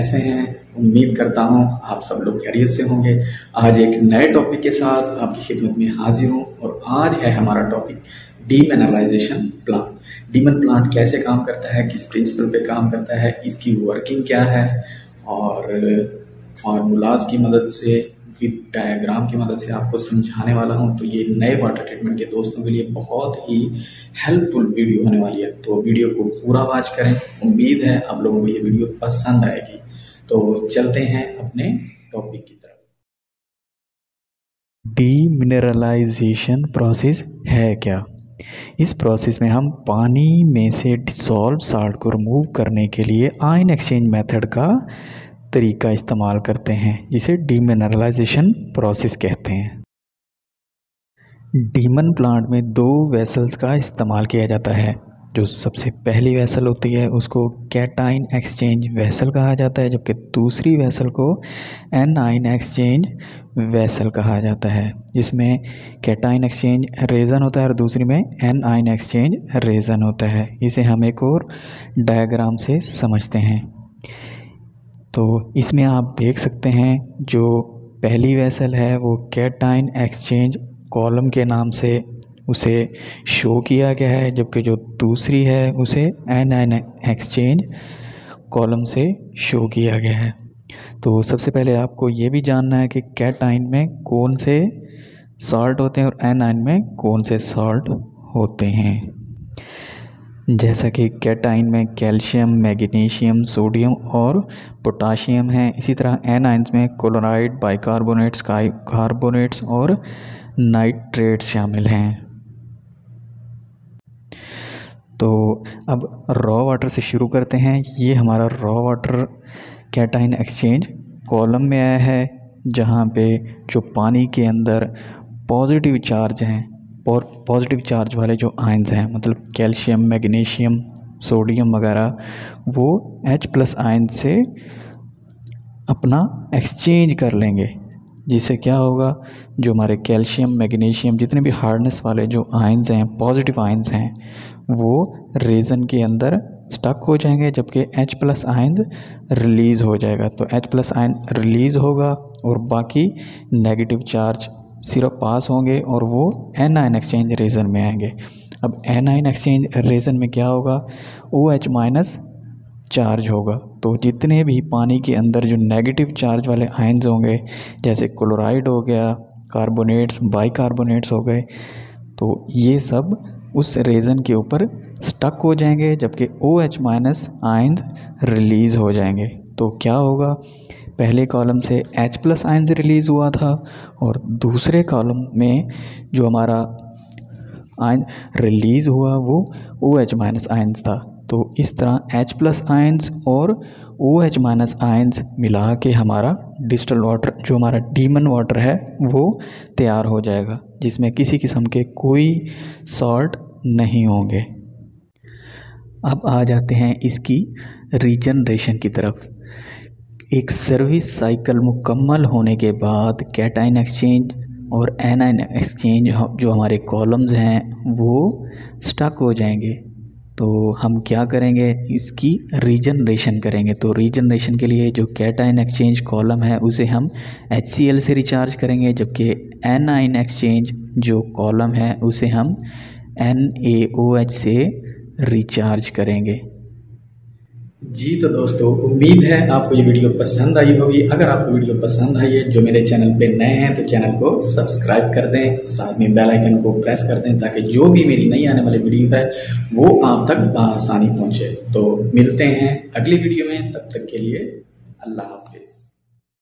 कैसे हैं? उम्मीद करता हूं आप सब लोग खैरियत से होंगे। आज एक नए टॉपिक के साथ आपकी खिदमत में हाजिर हूं और आज है हमारा topic demineralisation plant. Demin plant कैसे काम करता है, किस प्रिंसिपल पे काम करता है, इसकी वर्किंग क्या है और फार्मूलाज की मदद से विद डायग्राम की मदद से आपको समझाने वाला हूं। तो ये नए वाटर ट्रीटमेंट के दोस्तों के लिए बहुत ही हेल्पफुल वीडियो होने वाली है, तो वीडियो को पूरा वॉच करें। उम्मीद है आप लोगों को ये वीडियो पसंद आएगी। तो चलते हैं अपने टॉपिक की तरफ। डीमिनरलाइजेशन प्रोसेस है क्या? इस प्रोसेस में हम पानी में से डिसॉल्व साल्ट को रिमूव करने के लिए आयन एक्सचेंज मेथड का तरीका इस्तेमाल करते हैं, जिसे डीमिनरलाइजेशन प्रोसेस कहते हैं। डीमन प्लांट में दो वेसल्स का इस्तेमाल किया जाता है। जो सबसे पहली वेसल होती है उसको कैटायन एक्सचेंज वेसल कहा जाता है, जबकि दूसरी वेसल को एनाइन एक्सचेंज वेसल कहा जाता है। इसमें कैटायन एक्सचेंज रेजन होता है और दूसरी में एनाइन एक्सचेंज रेजन होता है। इसे हम एक और डायग्राम से समझते हैं। तो इसमें आप देख सकते हैं जो पहली वेसल है वो कैटायन एक्सचेंज कॉलम के नाम से उसे शो किया गया है, जबकि जो दूसरी है उसे एनाइन एक्सचेंज कॉलम से शो किया गया है। तो सबसे पहले आपको ये भी जानना है कि कैटायन में कौन से सॉल्ट होते हैं और एनाइन में कौन से सॉल्ट होते हैं। जैसा कि कैटाइन में कैल्शियम, मैग्नीशियम, सोडियम और पोटाशियम हैं, इसी तरह एनाइंस में क्लोराइड, बाई कार्बोनेट्स, कार्बोनेट्स और नाइट्रेट शामिल हैं। तो अब रॉ वाटर से शुरू करते हैं। ये हमारा raw water cation exchange column में आया है, जहाँ पे जो पानी के अंदर पॉजिटिव चार्ज हैं और पॉजिटिव चार्ज वाले जो आयन्स हैं, मतलब कैल्शियम, मैग्नीशियम, सोडियम वगैरह, वो H+ आयन से अपना एक्सचेंज कर लेंगे, जिससे क्या होगा, जो हमारे कैल्शियम, मैग्नीशियम, जितने भी हार्डनेस वाले जो आयन्स हैं, पॉजिटिव आयन्स हैं, वो रेजन के अंदर स्टक हो जाएंगे, जबकि H+ आयन रिलीज़ हो जाएगा। तो H+ आयन रिलीज़ होगा और बाकी नेगेटिव चार्ज सिर्फ पास होंगे और वो एनाइन एक्सचेंज रेजन में आएंगे। अब एनाइन एक्सचेंज रेजन में क्या होगा, OH- चार्ज होगा। तो जितने भी पानी के अंदर जो नेगेटिव चार्ज वाले आयन्स होंगे, जैसे क्लोराइड हो गया, कार्बोनेट्स, बाइकार्बोनेट्स हो गए, तो ये सब उस रेजन के ऊपर स्टक हो जाएंगे, जबकि OH- आयन्स रिलीज़ हो जाएंगे। तो क्या होगा, पहले कॉलम से H+ आयन्स रिलीज़ हुआ था और दूसरे कॉलम में जो हमारा आयन रिलीज़ हुआ वो OH- आयन्स था। तो इस तरह H+ आयन्स और OH- आयन्स मिला के हमारा डिस्टिल्ड वाटर, जो हमारा डीमन वाटर है, वो तैयार हो जाएगा, जिसमें किसी किस्म के कोई सॉल्ट नहीं होंगे। अब आ जाते हैं इसकी रिजनरेशन की तरफ। एक सर्विस साइकिल मुकम्मल होने के बाद कैटाइन एक्सचेंज और एनाइन एक्सचेंज जो हमारे कॉलम्स हैं वो स्टक हो जाएंगे। तो हम क्या करेंगे, इसकी रिजनरेशन करेंगे। तो रिजनरेशन के लिए जो कैटाइन एक्सचेंज कॉलम है उसे हम HCl से रिचार्ज करेंगे, जबकि एनाइन एक्सचेंज जो कॉलम है उसे हम NaOH से रिचार्ज करेंगे। जी तो दोस्तों, उम्मीद है आपको ये वीडियो पसंद आई होगी। अगर आपको वीडियो पसंद आई है, जो मेरे चैनल पे नए हैं तो चैनल को सब्सक्राइब कर दें, साथ में बेल आइकन को प्रेस कर दें, ताकि जो भी मेरी नई आने वाली वीडियो है वो आप तक आसानी पहुंचे। तो मिलते हैं अगली वीडियो में, तब तक के लिए अल्लाह हाफिज।